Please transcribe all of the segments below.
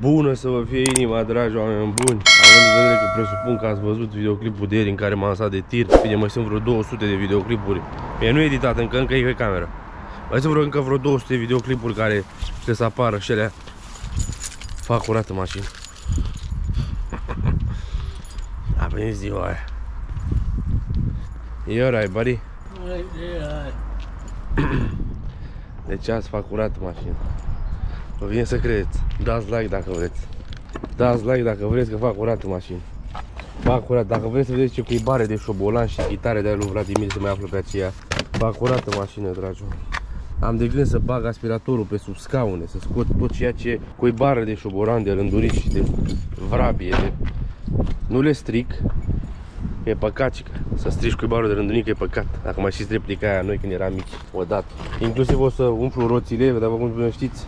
Bună să vă fie inima, dragi oameni buni. Având în vedere că presupun că ați văzut videoclipul de ieri în care m-am lăsat de tir. Bine, mai sunt vreo 200 de videoclipuri. E nu editat, încă e pe cameră. Mai sunt vreo 200 de videoclipuri care se să apară și alea. Fac curată mașină. A venit ziua aia. E alright, buddy? Deci azi fac curată mașină. Vă vine să credeți. Dați like dacă vreți. Dați like dacă vreți că fac curată mașină. Fac curat. Dacă vreți să vedeți ce cuibare de șobolan și chitare de-aia lui Vladimir se mai află pe aceea. Fac curată mașină, dragi. Am de gând să bag aspiratorul pe sub scaune, să scot tot ceea ce cuibare de șobolan, de rândurici și de vrabie. De... Nu le stric. E păcat, cică. Să strici cuibarul de rândunică e păcat. Dacă mai știți replica aia, noi când eram mici, odată. Inclusiv o să umplu roțile, dar cum nu știți.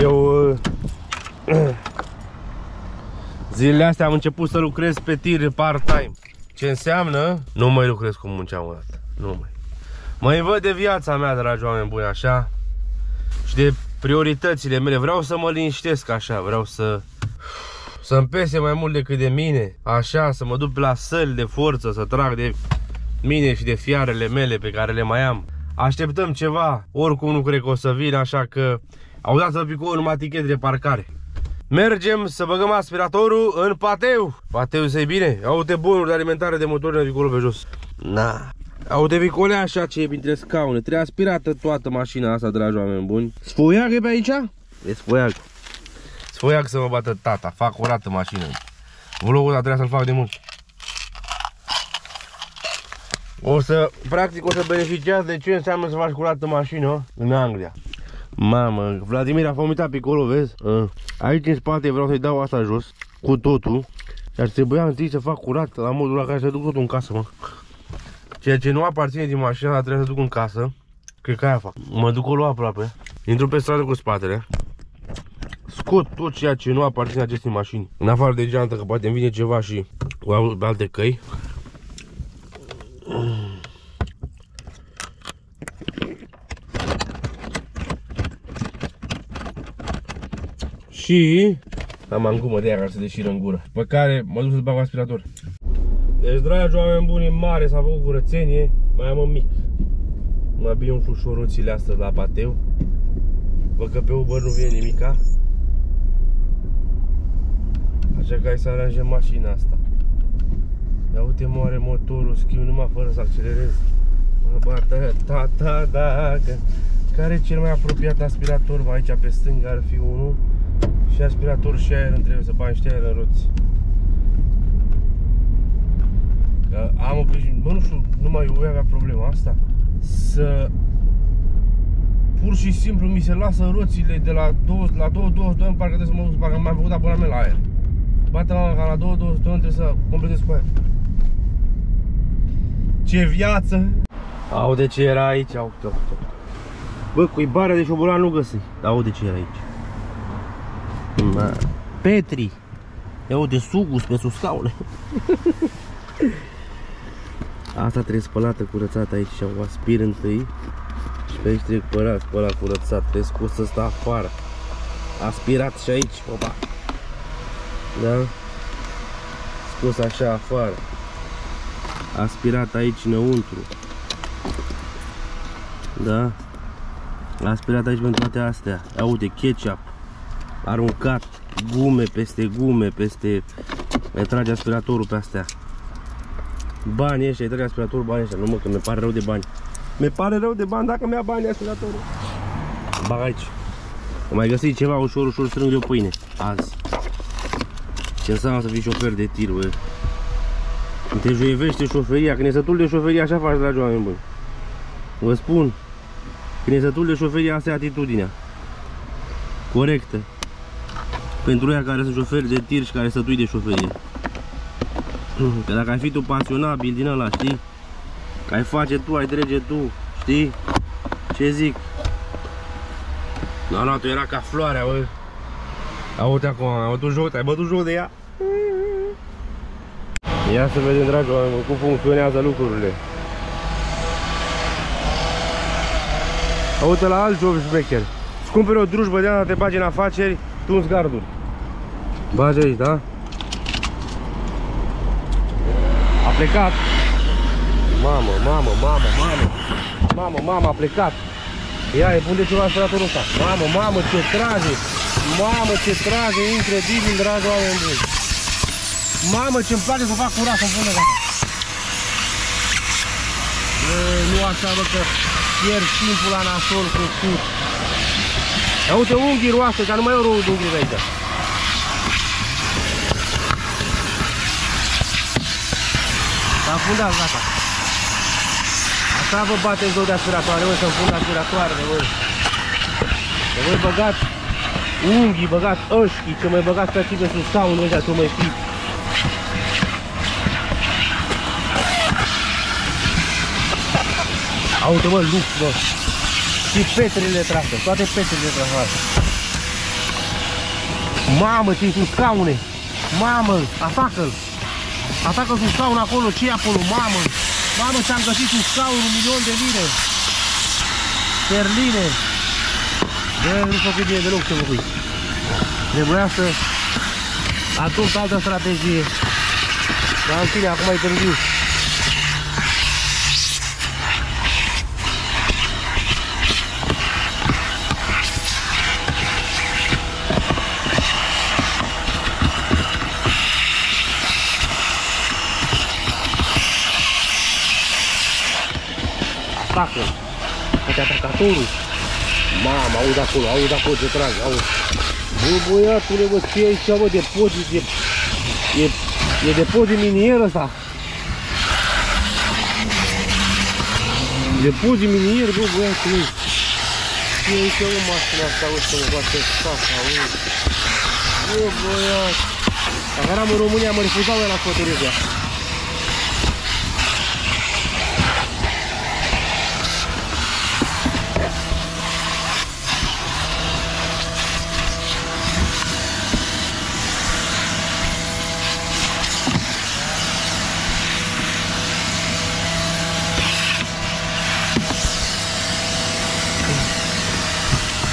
Eu zilele astea am început să lucrez pe tir part-time. Ce înseamnă? Nu mai lucrez cum munceam odată. Nu mai. Mă învăț de viața mea, dragi oameni buni, așa. Și de prioritățile mele. Vreau să mă liniștesc așa, vreau să-mi pese mai mult decât de mine. Așa, să mă duc la săli de forță, să trag de mine și de fiarele mele pe care le mai am. Așteptăm ceva, oricum nu cred că o să vin, așa că au dat-o picou numai tichet de parcare. Mergem să băgăm aspiratorul în pateu. Pateu să-i bine? Au-te bunuri de alimentare de motor în vicolul pe jos. Na. Au-te vicolea așa ce e printre scaune. Trebuie aspirată toată mașina asta, dragi oameni buni. Sfoiac e pe aici? E sfoiac. Sfoiac să mă bată tata. Fac curată mașină. Vlogul ăsta trebuia să-l fac de mult. Practic o să beneficiați de ce înseamnă să faci curată mașină în Anglia. Mamă, Vladimir a vomitat pe acolo, vezi? Aici în spate vreau să-i dau asta jos, cu totul. Și ar trebuia întâi să fac curat, la modul la care să duc totul în casă, mă. Ceea ce nu aparține din mașina, dar trebuie să duc în casă. Cred că aia fac. Mă duc acolo aproape. Intru pe stradă cu spatele. Scot tot ceea ce nu aparține acestei mașini. În afară de geantă, că poate îmi vine ceva și cu alte căi. Și am angumă de aia care se deșiră în gură, pe care mă duc să-ți bag aspirator. Deci, dragi oameni buni, în mare s-a făcut curățenie. Mai am un mic. Mă bine umflu și roțile astăzi la pateu. Văd că pe Uber nu vine nimica. Așa că hai să aranjăm mașina asta. Ia uite, moare motorul, schimb numai fără să accelerez. Mă bată tata dacă... Care e cel mai apropiat aspirator? Mă, aici pe stânga ar fi unul. Și aspirator și aer, îmi trebuie să bag niște aer în roți. Că am obișnuit, nu știu, numai eu avea problema asta. Să... Pur și simplu mi se lasă roțile de la 2-22, parcă trebuie să mă duc, parcă m-am făcut abonament la aer. Bate mama ca la 2-22 trebuie să completez cu aer. Ce viață! Au de ce era aici, au tot. Bă, cuibarea de șobolan nu găsi, dar au de ce era aici. Na. Petri! Ia uite, sugus pe sus scaune. Asta trebuie spălată, curățată aici. O aspir întâi. Și pe aici trebuie părat, spălat, curățat. Trebuie scos ăsta afară. Aspirat și aici, opa. Da? Scos așa afară. Aspirat aici înăuntru. Da? Aspirat aici pentru toate astea. Ia uite, ketchup. Aruncat gume peste gume, peste... Îi trage aspiratorul pe astea. Banii ăștia, îi trage aspiratorul, banii ăștia. Nu mă, că mi-e pare rău de bani. Mi-e pare rău de bani dacă mi-a banii aspiratorul. Bag aici. Am mai găsit ceva ușor, ușor strâng eu pâine. Azi. Ce înseamnă să fii șofer de tir, bă. Te joievește șoferia. Când e sătul de șoferia, așa faci, dragi oameni buni. Vă spun. Când e sătul de șoferia, asta e atitudinea. Corectă. Pentru ea care sunt șoferi de tir și care sătui de șoferie. Că dacă ai fi tu pasionabil din ăla, știi? Că ai face tu, ai trece tu, știi? Ce zic? N-a luat-o, era ca floarea, bă. Aude acum, ai bătut joc de ea? Ia să vedem, dragi oameni, cum funcționează lucrurile. Aude la alt job șmecher. cumperi o drujbă de asta, te bagi în afaceri, tu îți garduri. Bagi aici, da? A plecat. Mamă, a plecat. Ia, e bun de ceva aspiratorul ăsta. Mamă, ce trage. Incredibil, dragi oameni buni. Mamă, ce-mi place să fac curat, să-mi pun de gata. Nu așa, bă, că pierd timpul la nasol cu cut. Ia uite, unghii roase, dar nu mai au rolul de unghii de aici. S-a fundat, gata. Așa vă bateți două de aspiratoare, voi să-mi pun aspiratoarele, voi. Că voi băgați unghii, băgați ășchii, că mai băgați practic în saunul ăștia, că mai fi. Aude, mă, lux, bă. Și petrele trase, toate petrele trase. Mamă, ce-i sub scaune. Mamă, atacă-l. Atacă-l sub scaun acolo, ce-i acolo, mamă. Mamă, ce-am găsit sub scaun, 1.000.000 de lire. Sterline. Bă, nu fac bine deloc să mă cuiți. Trebuia să adopt altă strategie. Dar în fine, acum e târziu. Atacă-l, poate atacatorul. Mamă, auzi acolo, ce trage, auzi. Bă, băiatule, bă, ce e aici, bă, depozit, e depozit minier ăsta. Depozit minier, bă, băiatule. Ce e aici, bă, mașina asta, auzi, să mă bate fața, auzi. Bă, băiat. Dacă eram în România, mă refuzau la fotorizia.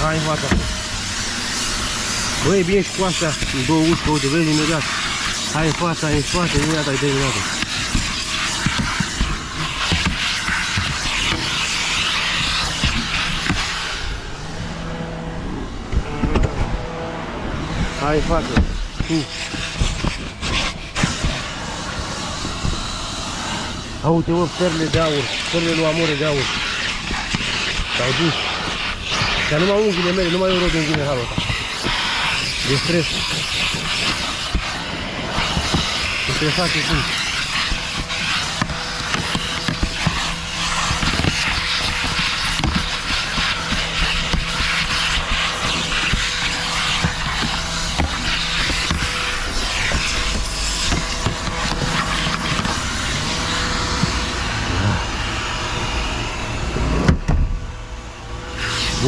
Hai în fața. Bă, e bine și cu astea, în două uși, uite, vezi imediat. Hai în fața, hai în spate, imediat ai terminat. Hai în față. Uite, bă, perle de aur, perle lui Amore de aur. S-au dus. Dar numai unghiile mele, numai eu rog unghiile halul ăsta. De stres. De stresați cum.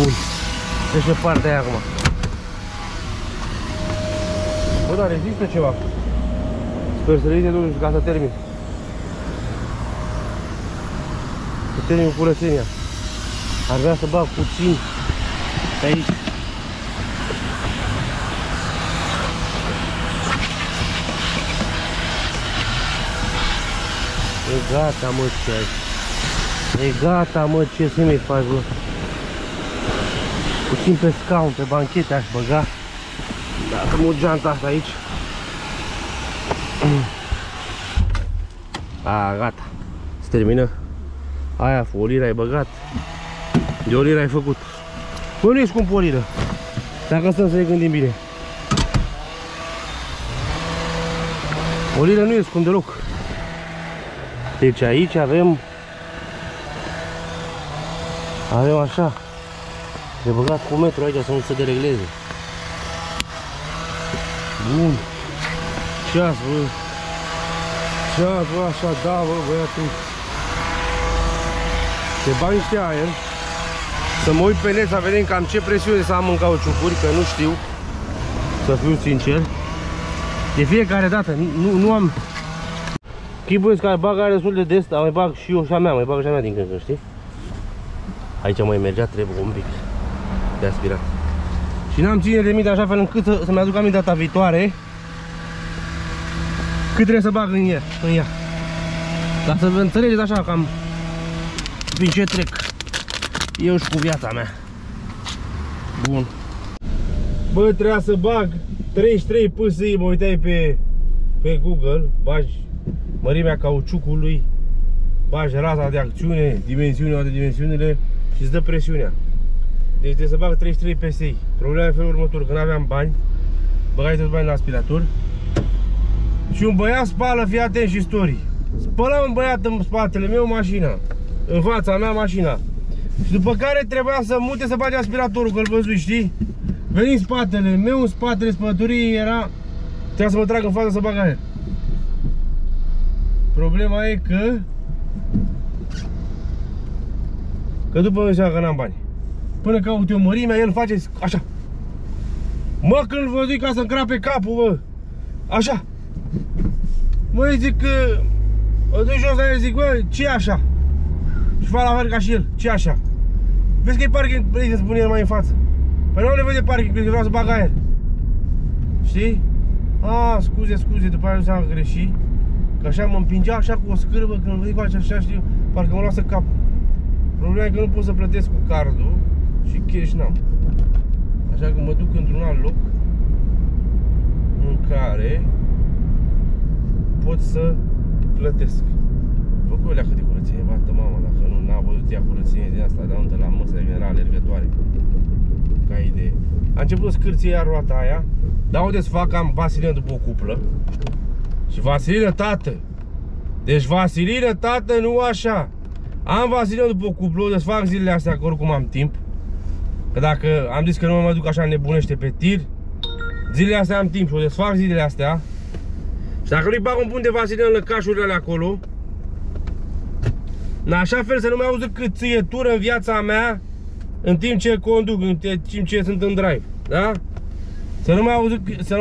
Bun. Deci pe partea aia acum. Bă, dar rezistă ceva. Sper să reziste totuși ca să termin. Să termin cu curățenia. Ar vrea să bag puțin pe aici. E gata, mă, ce ai. E gata, mă, ce să mi faci, bă. Puțin pe scaun, pe banchete aș băga. Dacă mă geanta asta aici. A, gata. Se termină. Aia, o liră ai băgat. De o liră ai făcut. Bă, nu e scump o liră. Dacă stăm să ne gândim bine. O liră nu e scump deloc. Deci aici avem... Avem așa. De băgat cu metru aici să nu se deregleze. Bun. Ceas, bă. Ceas, bă, așa, da, bă, băiatul. Te bag niște aer. Să mă uit pe net să vedem cam ce presiune să am în cauciucuri, că nu știu. Să fiu sincer. De fiecare dată, nu am... Chipuiesc că bag aer destul de des, dar mai bag și eu și a mea, mai bag și a mea din când, știi? Aici mai mergea, trebuie un pic de aspirat. Și n-am ține de minte așa fel încât să mi-aduc aminte data viitoare cât trebuie să bag în ea, Dar să vă înțelegeți așa cam prin ce trec eu și cu viața mea. Bun. Bă, trebuia să bag 33 pâsâi, mă uitai pe Google, bagi mărimea cauciucului, bagi raza de acțiune, dimensiunea, toate dimensiunile și îți dă presiunea. Deci trebuie să bag 33 PSI. Problema e felul următor, că n-aveam bani, băgai toți bani la aspirator. Și un băiat spală, fii atent și story. Spăla un băiat în spatele meu mașina, în fața mea mașina. Și după care trebuia să mute să bage aspiratorul, că-l văzui, știi? Veni în spatele meu, în spatele spălătoriei era... Trebuia să mă trag în față să bag aer. Problema e că... Că după înseamnă că n-am bani. Până caut eu mărimea, el face așa. Mă, când-l văzui ca să-mi crape capul, bă. Așa. Măi, zic că... O duc jos la el, zic, bă, ce așa? Și fac la fel ca și el, ce așa? Vezi că e parking, vrei să spune el mai în față. Păi nu am nevoie de parking, că vreau să bag aer. Știi? A, scuze, după aia nu s-am greșit. Că așa mă împingea, așa cu o scârbă, când îl văd cu așa, știu, parcă mă lasă capul. Problema e că nu pot să plătesc cu cardul și cash n-am. Așa că mă duc într-un alt loc în care pot să plătesc. Bă, cu alea cât de curățenie, bată mama, dacă nu, n-a văzut ea curățenie de asta, dar unde la măsa de general alergătoare. Ca idee. A început să scârție ea roata aia, dar o desfac, am Vasilină după o cuplă. Și Vasilină, tată! Deci Vasilină, tată, nu așa! Am Vasilină după o cuplă, o desfac zilele astea, că oricum am timp. Că dacă am zis că nu mă mai duc așa nebunește pe tir, zilele astea am timp și o desfac zilele astea. Și dacă nu-i bag un bun de Vasilină în lăcașurile alea acolo, în așa fel să nu mai auză cât țâietură în viața mea în timp ce conduc, în timp ce sunt în drive, da? Să nu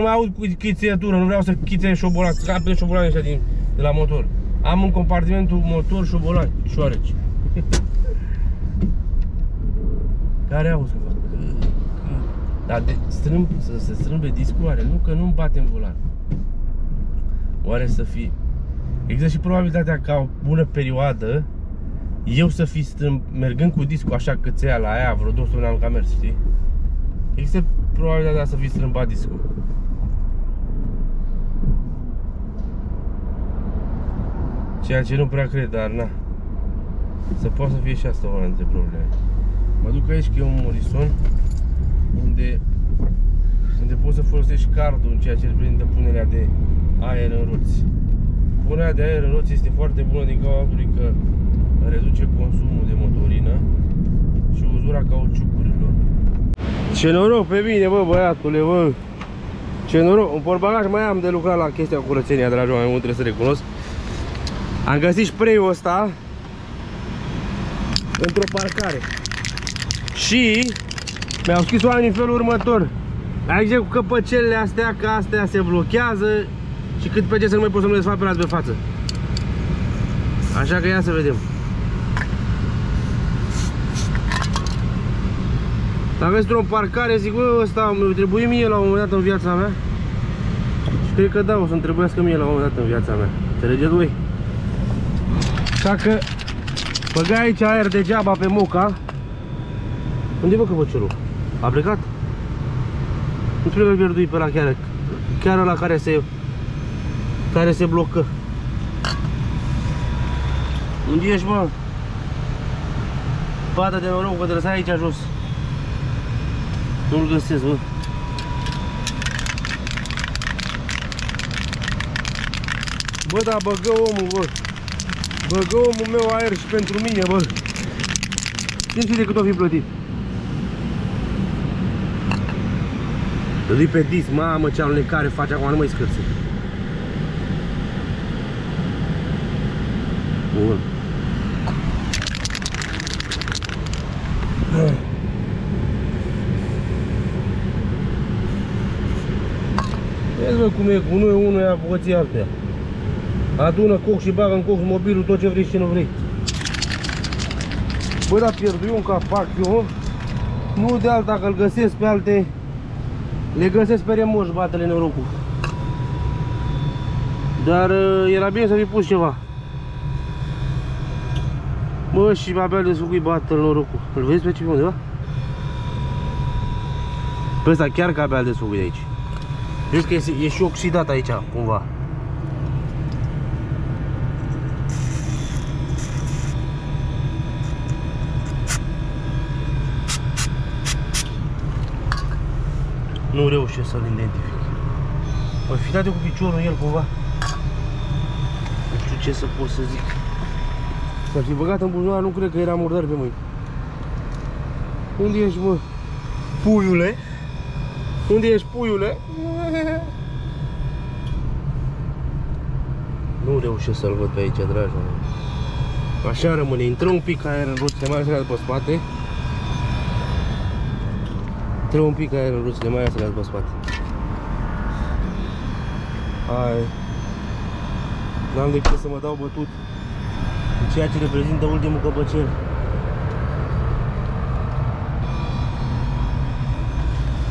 mai aud, cât țâietură, nu vreau să chițe șobolani, scape de șobolani ăștia de la motor. Am în compartimentul motor șobolani, șoareci. Care auzi că fac? Dar să strâmbe discul, oare? Nu, că nu-mi bate în volan. Oare să fie... Există și probabilitatea ca o bună perioadă eu să fi mergând cu discul așa cățea la aia, vreo 200 ani că am mers, știi? Există probabilitatea să fi strâmbat discul. Ceea ce nu prea cred, dar na. Să poate să fie și asta una dintre probleme. Mă duc aici că e un Morrison unde poți să folosești cardul în ceea ce reprezintă punerea de aer în roți. Punerea de aer în roți este foarte bună din cauza faptului că reduce consumul de motorină și uzura cauciucurilor. Ce noroc pe mine, bă, băiatule, bă! Ce noroc! Un portbagaj mai am de lucrat la chestia cu curățenia, dragi oameni, mult trebuie să recunosc. Am găsit spray-ul ăsta într-o parcare și mi-au scris oamenii în felul următor. Aici cu căpăcelele astea, că astea se blochează și cât pe ce să nu mai pot să mă desfac pe las pe față. Așa că ia să vedem. Dacă vezi într-o parcare, zic, bă, ăsta mi-o trebuie mie la un moment dat în viața mea. Și cred că da, o să-mi trebuiască mie la un moment dat în viața mea. Înțelegeți voi? Așa că băgai aici aer degeaba pe moca. Unde-i bă căpăcelul? A plecat? Nu trebuie pierdui pe ăla chiar. Chiar ăla care se blocă. Unde ești, mă? Bata de noroc, că trebuie să ai aici jos. Nu-l găsesc, bă. Bă, dar băgă omul, bă. Băgă omul meu aer și pentru mine, bă. Știți de cât o fi plătit? Dă-i pe disc, mamă, ce alunecare face acum, nu mă-i scârță. Bun. Vezi, bă, cum e cu noi, unul e a bogății altea. Adună coc și bagă în coc mobilul, tot ce vrei și ce nu vrei. Bă, dar pierdui un capac eu, nu de alta, că-l găsesc pe alte Le găsesc pe remoș, bate-le norocul. Dar era bine să fi pus ceva. Bă, și abia le desfăcui, bate-l norocul. Îl vezi pe ce undeva? Pe ăsta chiar că abia le desfăcui de aici. Vezi că e și oxidat aici, cumva. Nu reușesc să-l identific. Păi fi dat-o cu piciorul el cumva. Nu știu ce să pot să zic. S-ar fi băgat în buzunar, nu cred că era murdar pe mâini. Unde ești, mă? Puiule? Unde ești, puiule? Nu reușesc să-l văd pe aici, dragi mă. Așa rămâne, intră un pic aer în roțile, mai ales pe spate. Trebuie un pic aer în roțile, mai ales pe spate. Hai. N-am decât să mă dau bătut cu ceea ce reprezintă ultimul căpăcel.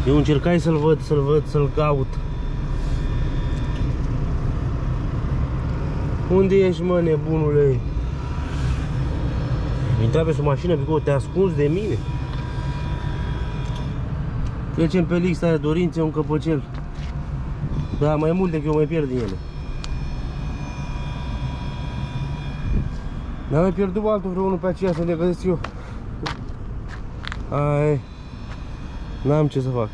Eu încercai să-l văd, să-l caut. Unde ești, mă, nebunule? Intra pe sub mașină, Pico, te ascunzi de mine. Trecem pe lista de dorințe, un căpăcel. Da, mai mult decât eu mai pierd din ele. N-am mai pierdut altul vreunul pe aceea să le găsesc eu. Ai. N-am ce să fac.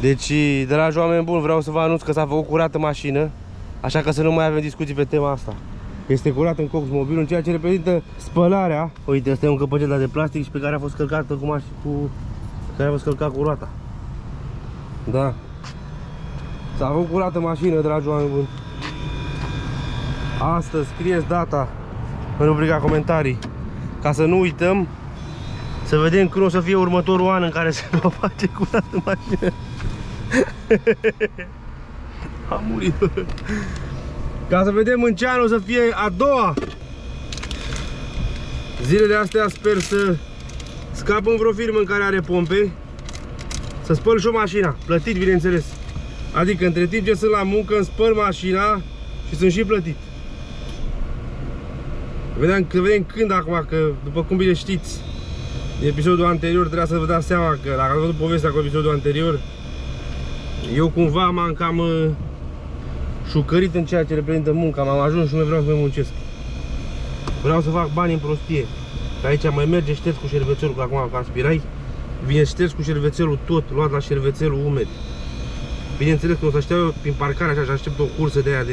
Deci, dragi oameni buni, vreau să vă anunț că s-a făcut curată mașină. Așa că să nu mai avem discuții pe tema asta. Este curat în cox mobilul, în ceea ce reprezintă spălarea. Uite, asta e un căpăcel de plastic și pe care a fost călcată cu mașina, care a fost călcat cu roata. Da. S-a făcut curată mașină, dragi oameni buni. Astăzi scrieți data în rubrica comentarii, ca să nu uităm. Să vedem când o să fie următorul an în care se va face curată mașină. Am murit. Ca să vedem în ce an o să fie a doua. Zilele astea sper să scap în vreo firmă în care are pompe. Să spăl și o mașina, plătit bineînțeles. Adică între timp ce sunt la muncă îmi spăl mașina și sunt și plătit. Vedem când acum, că după cum bine știți, episodul anterior trebuia să vă dați seama că, dacă ați văzut povestea cu episodul anterior, eu cumva m-am cam șucărit în ceea ce reprezintă munca, m-am ajuns și nu vreau să mai muncesc. Vreau să fac bani în prostie. Că aici mai merge șterți cu șervețelul, că acum ca spirai, vine șterți cu șervețelul tot, luat la șervețelul umed. Bineînțeles că o să stau eu prin parcare așa și aștept o cursă de aia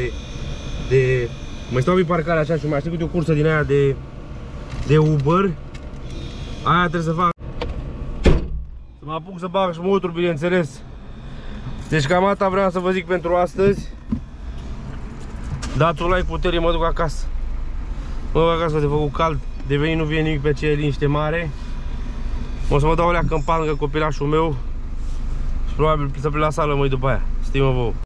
de... Mai stau prin parcare așa și mai aștept o cursă din aia de Uber. Aia trebuie să fac. Să mă apuc să bag șmutul, bineînțeles. Deci cam atât vreau să vă zic pentru astăzi. Dați-o like putere, mă duc acasă. Mă duc acasă, de făcut cald. De venit nu vine nimic pe aceea liniște mare. O să mă dau o leacă în pangă copilașul meu. Și probabil să plec la sală mai după aia. Stimă vouă.